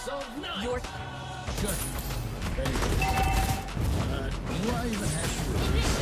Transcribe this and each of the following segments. Your... do I even have to...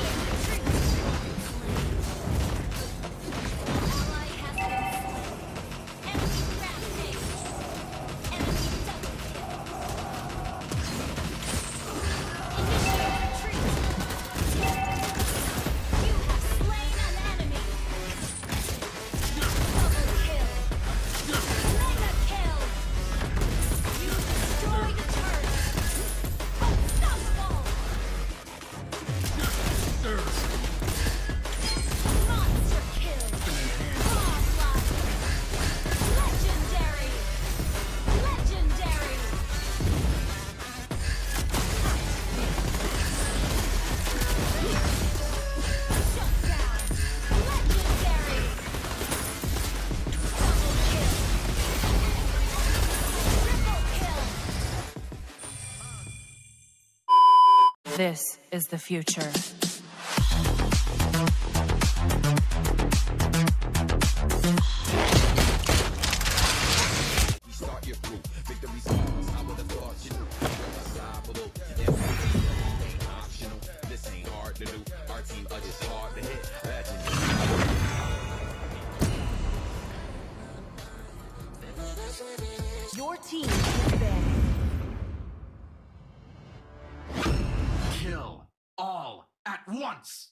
This is the future. Your team is banned. Kill all at once.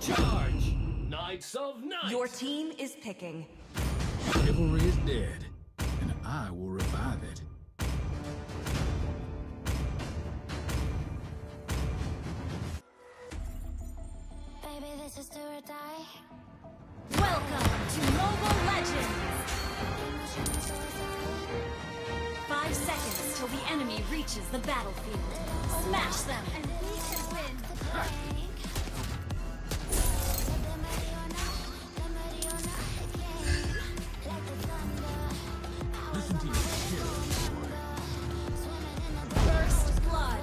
Charge! Knights of Knights! Your team is picking. Chivalry is dead, and I will revive it. Baby, this is do or die. Welcome to Mobile Legends! 5 seconds till the enemy reaches the battlefield. Smash them, and we can win. Listen to you. First blood.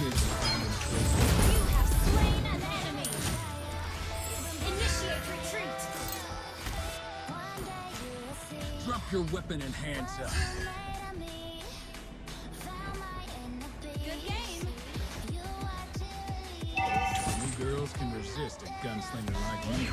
You have slain an enemy. Initiate retreat. Drop your weapon and hands up. Good game. You girls can resist a gunslinger like me.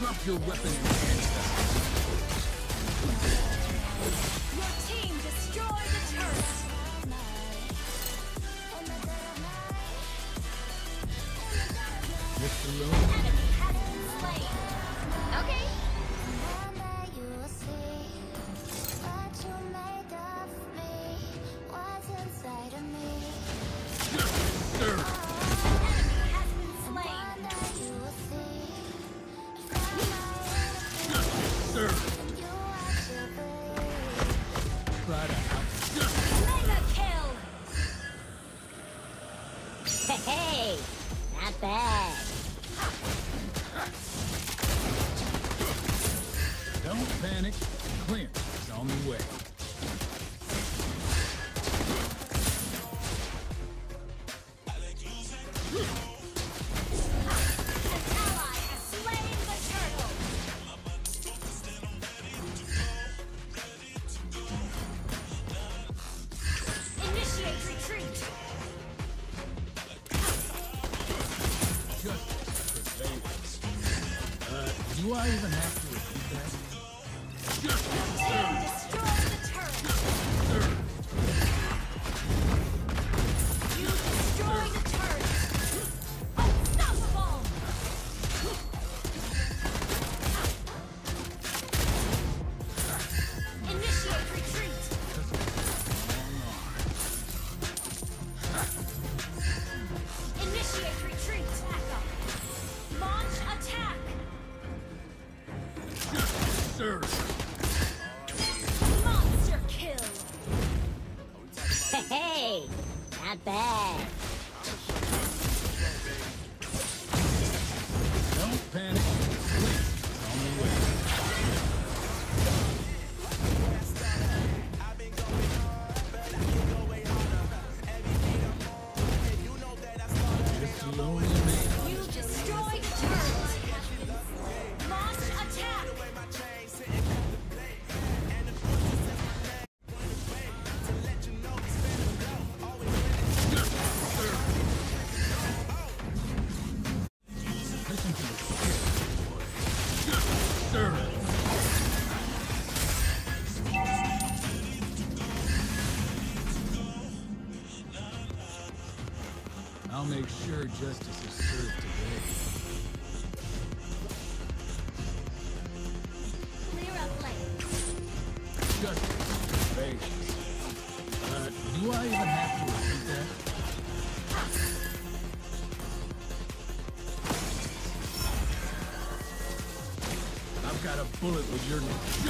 Drop your weapon and your team destroyed the turret. Left alone. Enemy has been slain. Okay. Don't panic, Clint is on the way. Do I even have to repeat that? Destroy the turret! You destroy the turret! Unstoppable! Initiate retreat! Initiate retreat! Backup! Launch attack! Monster kill. Hey, not bad. Don't panic. I'll make sure justice is served today. Clear up lane. Justice prevails. Do I even have to repeat that? Got a bullet with your name.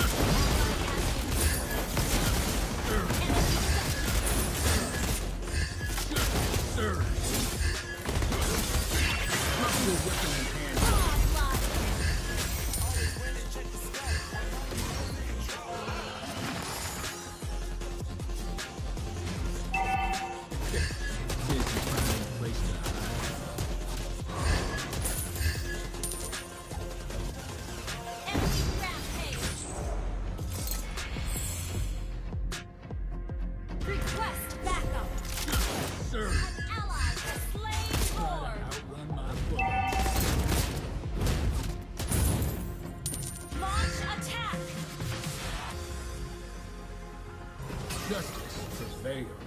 Justice prevails.